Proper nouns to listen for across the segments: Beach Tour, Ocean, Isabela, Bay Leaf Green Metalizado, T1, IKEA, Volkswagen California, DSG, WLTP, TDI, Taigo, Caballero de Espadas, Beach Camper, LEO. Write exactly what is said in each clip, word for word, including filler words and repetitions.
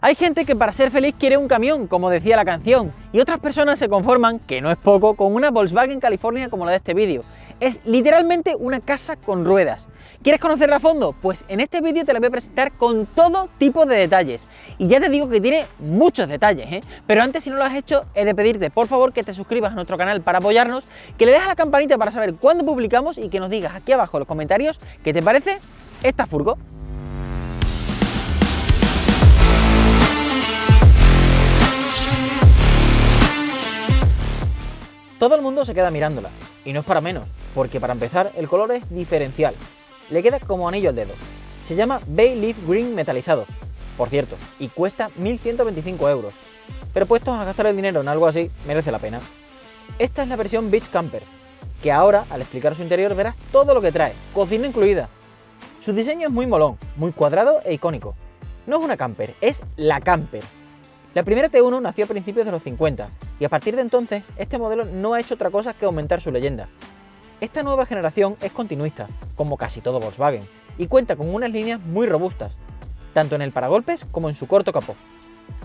Hay gente que para ser feliz quiere un camión, como decía la canción, y otras personas se conforman, que no es poco, con una Volkswagen California como la de este vídeo. Es literalmente una casa con ruedas. ¿Quieres conocerla a fondo? Pues en este vídeo te la voy a presentar con todo tipo de detalles. Y ya te digo que tiene muchos detalles, ¿eh? Pero antes, si no lo has hecho, he de pedirte por favor que te suscribas a nuestro canal para apoyarnos, que le des a la campanita para saber cuándo publicamos y que nos digas aquí abajo en los comentarios qué te parece esta furgo. Todo el mundo se queda mirándola, y no es para menos, porque para empezar el color es diferencial, le queda como anillo al dedo. Se llama Bay Leaf Green Metalizado, por cierto, y cuesta mil ciento veinticinco euros, pero puestos a gastar el dinero en algo así, merece la pena. Esta es la versión Beach Camper, que ahora, al explicar su interior, verás todo lo que trae, cocina incluida. Su diseño es muy molón, muy cuadrado e icónico. No es una camper, es la camper. La primera T uno nació a principios de los cincuenta, y a partir de entonces este modelo no ha hecho otra cosa que aumentar su leyenda. Esta nueva generación es continuista, como casi todo Volkswagen, y cuenta con unas líneas muy robustas, tanto en el paragolpes como en su corto capó.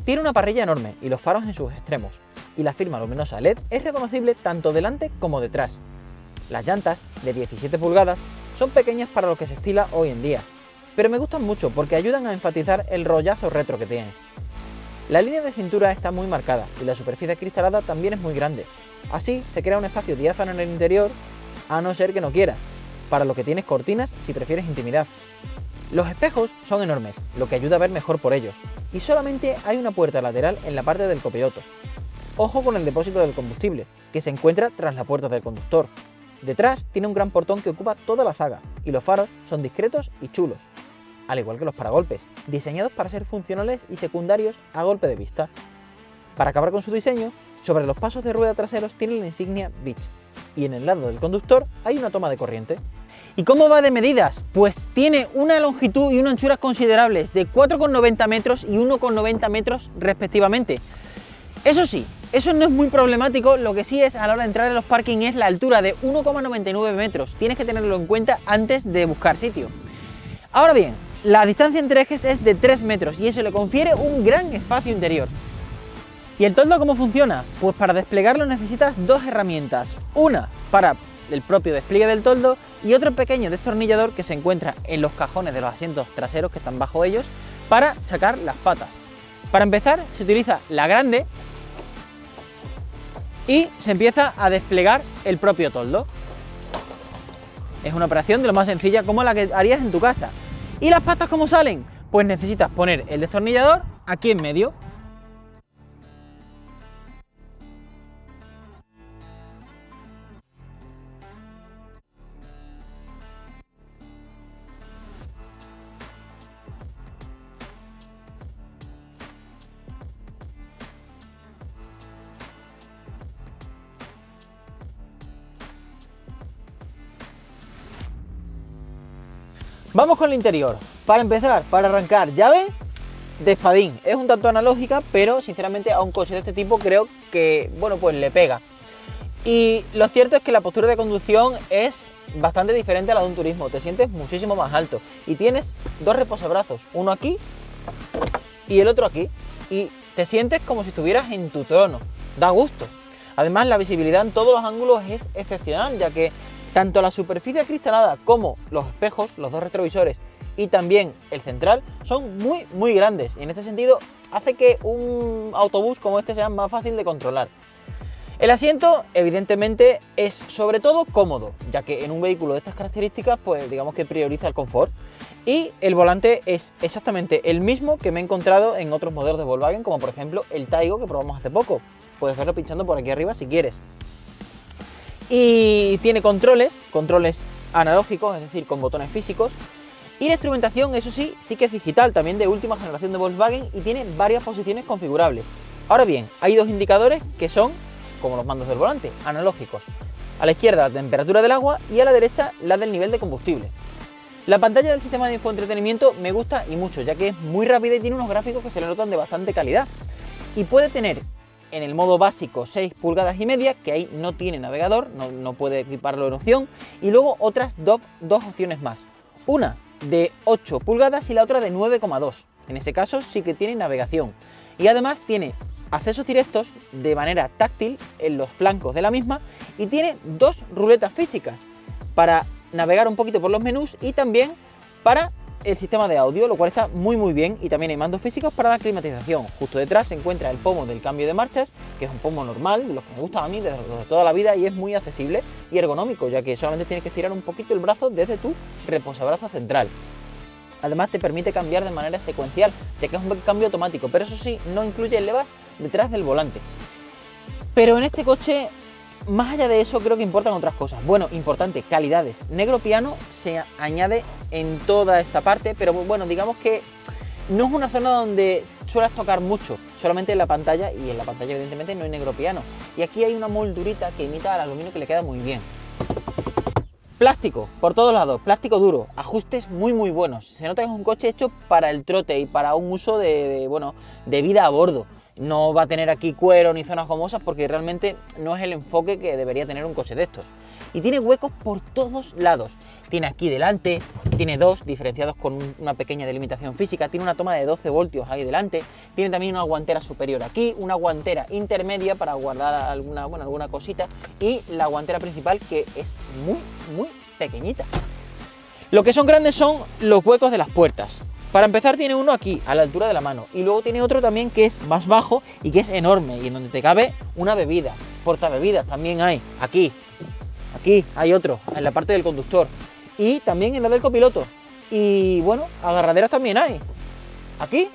Tiene una parrilla enorme y los faros en sus extremos, y la firma luminosa L E D es reconocible tanto delante como detrás. Las llantas, de diecisiete pulgadas, son pequeñas para lo que se estila hoy en día, pero me gustan mucho porque ayudan a enfatizar el rollazo retro que tienen. La línea de cintura está muy marcada y la superficie cristalada también es muy grande, así se crea un espacio diáfano en el interior, a no ser que no quieras, para lo que tienes cortinas si prefieres intimidad. Los espejos son enormes, lo que ayuda a ver mejor por ellos, y solamente hay una puerta lateral en la parte del copiloto. Ojo con el depósito del combustible, que se encuentra tras la puerta del conductor. Detrás tiene un gran portón que ocupa toda la zaga, y los faros son discretos y chulos, al igual que los paragolpes, diseñados para ser funcionales y secundarios a golpe de vista. Para acabar con su diseño, sobre los pasos de rueda traseros tiene la insignia Beach, y en el lado del conductor hay una toma de corriente. ¿Y cómo va de medidas? Pues tiene una longitud y una anchura considerables, de cuatro coma noventa metros y uno coma noventa metros respectivamente. Eso sí, eso no es muy problemático, lo que sí es a la hora de entrar en los parkings es la altura de uno coma noventa y nueve metros, tienes que tenerlo en cuenta antes de buscar sitio. Ahora bien, la distancia entre ejes es de tres metros y eso le confiere un gran espacio interior. ¿Y el toldo cómo funciona? Pues para desplegarlo necesitas dos herramientas, una para el propio despliegue del toldo y otro pequeño destornillador que se encuentra en los cajones de los asientos traseros que están bajo ellos para sacar las patas. Para empezar se utiliza la grande y se empieza a desplegar el propio toldo. Es una operación de lo más sencilla, como la que harías en tu casa. ¿Y las patas cómo salen? Pues necesitas poner el destornillador aquí en medio. Vamos con el interior. Para empezar, para arrancar, llave de espadín. Es un tanto analógica, pero sinceramente a un coche de este tipo creo que, bueno, pues le pega. Y lo cierto es que la postura de conducción es bastante diferente a la de un turismo. Te sientes muchísimo más alto y tienes dos reposabrazos, uno aquí y el otro aquí. Y te sientes como si estuvieras en tu trono. Da gusto. Además, la visibilidad en todos los ángulos es excepcional, ya que tanto la superficie acristalada como los espejos, los dos retrovisores y también el central son muy muy grandes, y en este sentido hace que un autobús como este sea más fácil de controlar. El asiento evidentemente es sobre todo cómodo, ya que en un vehículo de estas características pues digamos que prioriza el confort, y el volante es exactamente el mismo que me he encontrado en otros modelos de Volkswagen, como por ejemplo el Taigo que probamos hace poco. Puedes verlo pinchando por aquí arriba si quieres. Y tiene controles, controles analógicos, es decir, con botones físicos. Y la instrumentación, eso sí, sí que es digital, también de última generación de Volkswagen, y tiene varias posiciones configurables. Ahora bien, hay dos indicadores que son, como los mandos del volante, analógicos. A la izquierda la temperatura del agua y a la derecha la del nivel de combustible. La pantalla del sistema de infoentretenimiento me gusta y mucho, ya que es muy rápida y tiene unos gráficos que se le notan de bastante calidad. Y puede tener en el modo básico seis pulgadas y media, que ahí no tiene navegador, no, no puede equiparlo en opción, y luego otras do, dos opciones más, una de ocho pulgadas y la otra de nueve coma dos. En ese caso sí que tiene navegación. Y además tiene accesos directos de manera táctil en los flancos de la misma y tiene dos ruletas físicas para navegar un poquito por los menús y también para el sistema de audio, lo cual está muy muy bien, y también hay mandos físicos para la climatización. Justo detrás se encuentra el pomo del cambio de marchas, que es un pomo normal, de los que me gusta a mí desde toda la vida, y es muy accesible y ergonómico, ya que solamente tienes que estirar un poquito el brazo desde tu reposabrazo central. Además te permite cambiar de manera secuencial, ya que es un cambio automático, pero eso sí, no incluye el levas detrás del volante. Pero en este coche, más allá de eso, creo que importan otras cosas. Bueno, importante, calidades. Negro piano se añade en toda esta parte, pero bueno, digamos que no es una zona donde suelas tocar mucho, solamente en la pantalla, y en la pantalla evidentemente no hay negro piano. Y aquí hay una moldurita que imita al aluminio que le queda muy bien. Plástico por todos lados, plástico duro, ajustes muy muy buenos. Se nota que es un coche hecho para el trote y para un uso de, de, bueno, de vida a bordo. No va a tener aquí cuero ni zonas gomosas porque realmente no es el enfoque que debería tener un coche de estos. Y tiene huecos por todos lados. Tiene aquí delante, tiene dos diferenciados con una pequeña delimitación física, tiene una toma de doce voltios ahí delante, tiene también una guantera superior aquí, una guantera intermedia para guardar alguna, bueno, alguna cosita, y la guantera principal, que es muy, muy pequeñita. Lo que son grandes son los huecos de las puertas. Para empezar, tiene uno aquí, a la altura de la mano, y luego tiene otro también que es más bajo y que es enorme, y en donde te cabe una bebida. Portabebidas también hay, aquí, aquí hay otro, en la parte del conductor, y también en la del copiloto. Y bueno, agarraderas también hay. Aquí,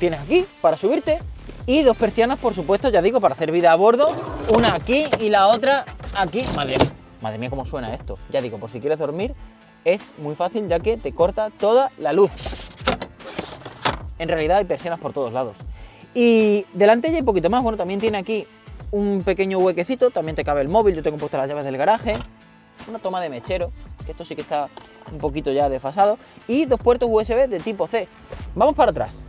tienes aquí para subirte, y dos persianas, por supuesto, ya digo, para hacer vida a bordo, una aquí y la otra aquí. Madre mía, madre mía cómo suena esto. Ya digo, por si quieres dormir, es muy fácil, ya que te corta toda la luz. En realidad hay persianas por todos lados. Y delante ya hay poquito más. Bueno, también tiene aquí un pequeño huequecito, también te cabe el móvil. Yo tengo puesto las llaves del garaje, una toma de mechero, que esto sí que está un poquito ya desfasado, y dos puertos U S B de tipo C. Vamos para atrás.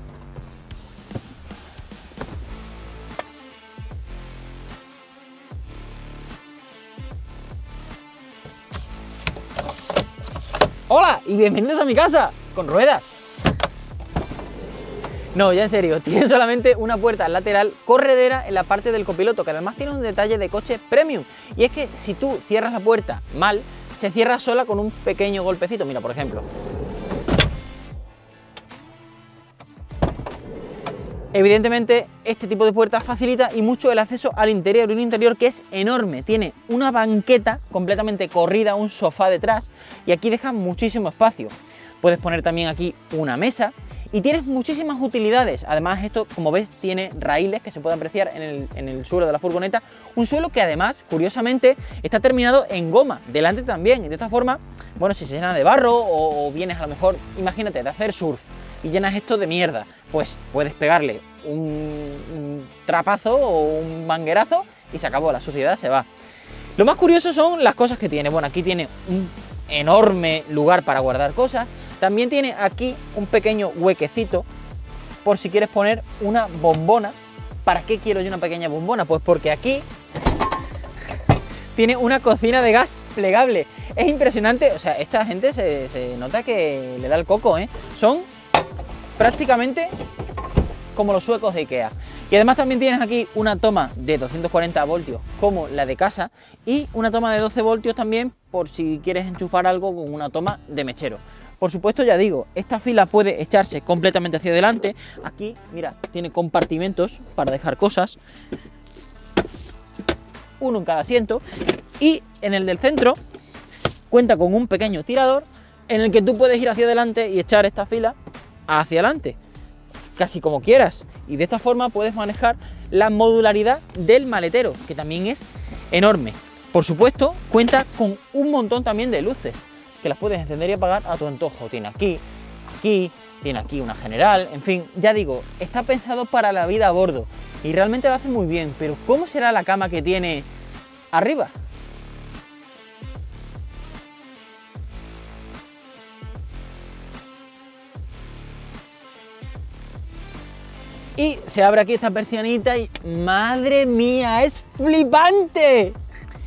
¡Hola! Y bienvenidos a mi casa, con ruedas. No, ya en serio, tiene solamente una puerta lateral corredera en la parte del copiloto, que además tiene un detalle de coche premium, y es que si tú cierras la puerta mal, se cierra sola con un pequeño golpecito. Mira, por ejemplo. Evidentemente, este tipo de puertas facilita y mucho el acceso al interior, y un interior que es enorme. Tiene una banqueta completamente corrida, un sofá detrás, y aquí deja muchísimo espacio. Puedes poner también aquí una mesa, y tienes muchísimas utilidades. Además, esto, como ves, tiene raíles que se pueden apreciar en el, en el suelo de la furgoneta, un suelo que además, curiosamente, está terminado en goma, delante también, y de esta forma, bueno, si se llena de barro o, o vienes a lo mejor, imagínate, de hacer surf, y llenas esto de mierda, pues puedes pegarle un, un trapazo o un manguerazo y se acabó, la suciedad se va. Lo más curioso son las cosas que tiene. Bueno, aquí tiene un enorme lugar para guardar cosas, también tiene aquí un pequeño huequecito por si quieres poner una bombona. ¿Para qué quiero yo una pequeña bombona? Pues porque aquí tiene una cocina de gas plegable. Es impresionante, o sea, esta gente se, se nota que le da el coco, ¿eh? Son prácticamente como los suecos de IKEA. Y además también tienes aquí una toma de doscientos cuarenta voltios como la de casa, y una toma de doce voltios también por si quieres enchufar algo con una toma de mechero. Por supuesto, ya digo, esta fila puede echarse completamente hacia adelante. Aquí, mira, tiene compartimentos para dejar cosas, uno en cada asiento, y en el del centro cuenta con un pequeño tirador en el que tú puedes ir hacia adelante y echar esta fila hacia adelante, casi como quieras, y de esta forma puedes manejar la modularidad del maletero, que también es enorme. Por supuesto, cuenta con un montón también de luces, que las puedes encender y apagar a tu antojo. Tiene aquí, aquí, tiene aquí una general, en fin, ya digo, está pensado para la vida a bordo, y realmente lo hace muy bien. Pero ¿cómo será la cama que tiene arriba? Y se abre aquí esta persianita y ¡madre mía! ¡Es flipante!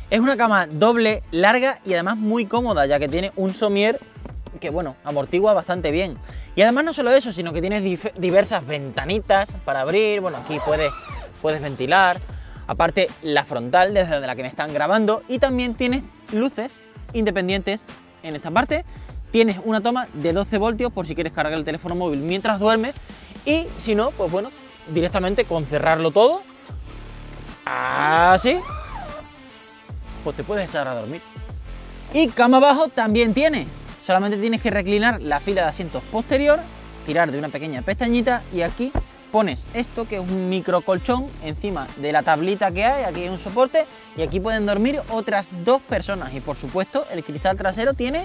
Es una cama doble, larga y además muy cómoda, ya que tiene un somier que, bueno, amortigua bastante bien. Y además no solo eso, sino que tienes diversas ventanitas para abrir. Bueno, aquí puedes, puedes ventilar. Aparte, la frontal, desde la que me están grabando. Y también tienes luces independientes en esta parte. Tienes una toma de doce voltios por si quieres cargar el teléfono móvil mientras duermes. Y si no, pues bueno, directamente con cerrarlo todo, así, pues te puedes echar a dormir. Y cama abajo también tiene. Solamente tienes que reclinar la fila de asientos posterior, tirar de una pequeña pestañita y aquí pones esto, que es un micro colchón encima de la tablita que hay. Aquí hay un soporte y aquí pueden dormir otras dos personas. Y por supuesto, el cristal trasero tiene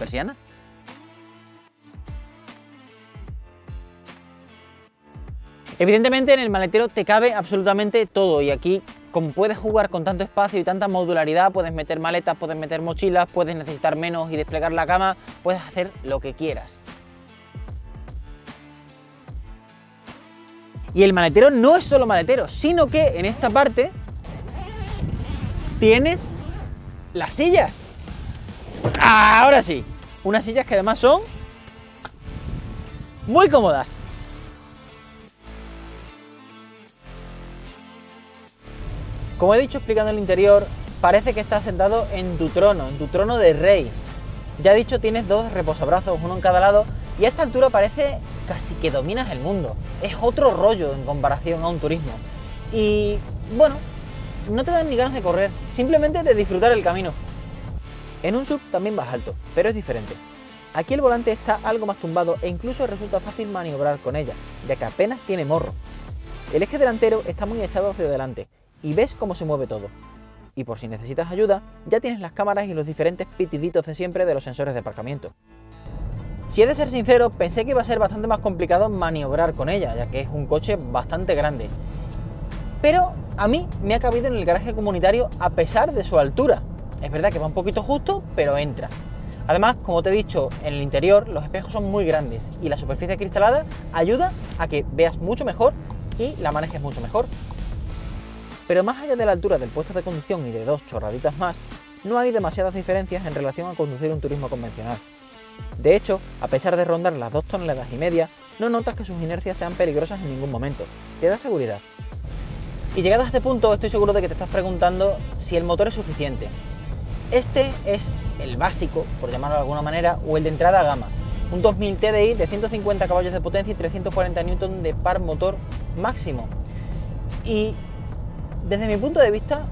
persiana. Evidentemente en el maletero te cabe absolutamente todo y aquí, como puedes jugar con tanto espacio y tanta modularidad, puedes meter maletas, puedes meter mochilas, puedes necesitar menos y desplegar la cama, puedes hacer lo que quieras. Y el maletero no es solo maletero, sino que en esta parte tienes las sillas. Ahora sí, unas sillas que además son muy cómodas. Como he dicho explicando el interior, parece que estás sentado en tu trono, en tu trono de rey. Ya he dicho, tienes dos reposabrazos, uno en cada lado, y a esta altura parece casi que dominas el mundo. Es otro rollo en comparación a un turismo. Y bueno, no te dan ni ganas de correr, simplemente de disfrutar el camino. En un S U V también vas alto, pero es diferente. Aquí el volante está algo más tumbado e incluso resulta fácil maniobrar con ella, ya que apenas tiene morro. El eje delantero está muy echado hacia adelante, y ves cómo se mueve todo. Y por si necesitas ayuda, ya tienes las cámaras y los diferentes pitiditos de siempre de los sensores de aparcamiento. Si he de ser sincero, pensé que iba a ser bastante más complicado maniobrar con ella, ya que es un coche bastante grande. Pero a mí me ha cabido en el garaje comunitario a pesar de su altura. Es verdad que va un poquito justo, pero entra. Además, como te he dicho, en el interior los espejos son muy grandes y la superficie acristalada ayuda a que veas mucho mejor y la manejes mucho mejor. Pero más allá de la altura del puesto de conducción y de dos chorraditas más, no hay demasiadas diferencias en relación a conducir un turismo convencional. De hecho, a pesar de rondar las dos toneladas y media, no notas que sus inercias sean peligrosas en ningún momento. Te da seguridad. Y llegado a este punto, estoy seguro de que te estás preguntando si el motor es suficiente. Este es el básico, por llamarlo de alguna manera, o el de entrada a gama. Un dos mil T D I de ciento cincuenta caballos de potencia y trescientos cuarenta newton de par motor máximo. Y desde mi punto de vista,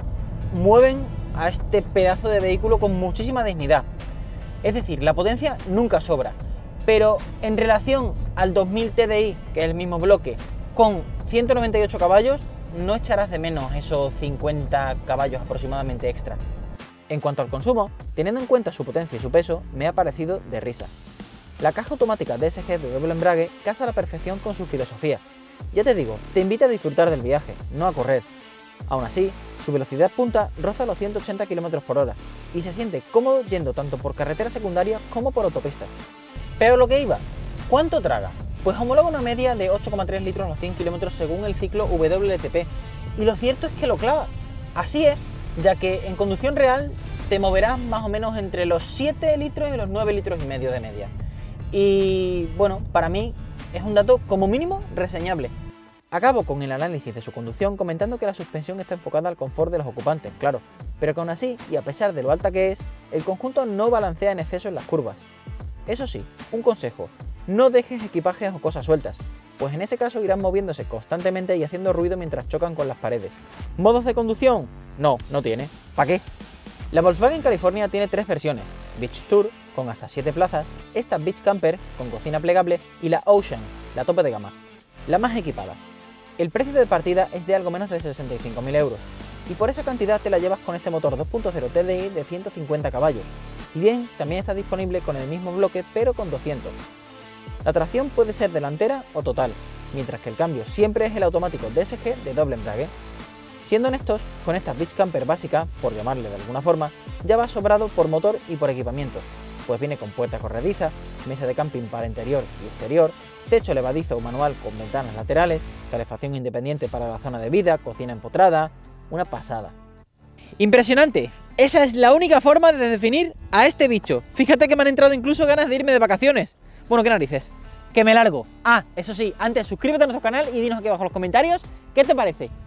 mueven a este pedazo de vehículo con muchísima dignidad. Es decir, la potencia nunca sobra, pero en relación al dos mil T D I, que es el mismo bloque, con ciento noventa y ocho caballos, no echarás de menos esos cincuenta caballos aproximadamente extra. En cuanto al consumo, teniendo en cuenta su potencia y su peso, me ha parecido de risa. La caja automática D S G de doble embrague casa a la perfección con su filosofía. Ya te digo, te invita a disfrutar del viaje, no a correr. Aún así, su velocidad punta roza los ciento ochenta kilómetros por hora y se siente cómodo yendo tanto por carretera secundaria como por autopista. Pero lo que iba, ¿cuánto traga? Pues homologa una media de ocho coma tres litros a los cien kilómetros según el ciclo W L T P, y lo cierto es que lo clava. Así es, ya que en conducción real te moverás más o menos entre los siete litros y los nueve litros y medio de media. Y bueno, para mí es un dato como mínimo reseñable. Acabo con el análisis de su conducción comentando que la suspensión está enfocada al confort de los ocupantes, claro, pero que aún así, y a pesar de lo alta que es, el conjunto no balancea en exceso en las curvas. Eso sí, un consejo, no dejes equipajes o cosas sueltas, pues en ese caso irán moviéndose constantemente y haciendo ruido mientras chocan con las paredes. ¿Modos de conducción? No, no tiene. ¿Para qué? La Volkswagen California tiene tres versiones, Beach Tour, con hasta siete plazas, esta Beach Camper, con cocina plegable, y la Ocean, la tope de gama, la más equipada. El precio de partida es de algo menos de sesenta y cinco mil euros y por esa cantidad te la llevas con este motor dos punto cero T D I de ciento cincuenta caballos, si bien también está disponible con el mismo bloque pero con doscientos. La tracción puede ser delantera o total, mientras que el cambio siempre es el automático D S G de doble embrague. Siendo honestos, con esta Beach Camper básica, por llamarle de alguna forma, ya va sobrado por motor y por equipamiento, pues viene con puerta corrediza, mesa de camping para interior y exterior, techo levadizo o manual con ventanas laterales, calefacción independiente para la zona de vida, cocina empotrada, una pasada. ¡Impresionante! Esa es la única forma de definir a este bicho. Fíjate que me han entrado incluso ganas de irme de vacaciones. Bueno, qué narices. que me largo. Ah, eso sí, antes suscríbete a nuestro canal y dinos aquí abajo en los comentarios qué te parece.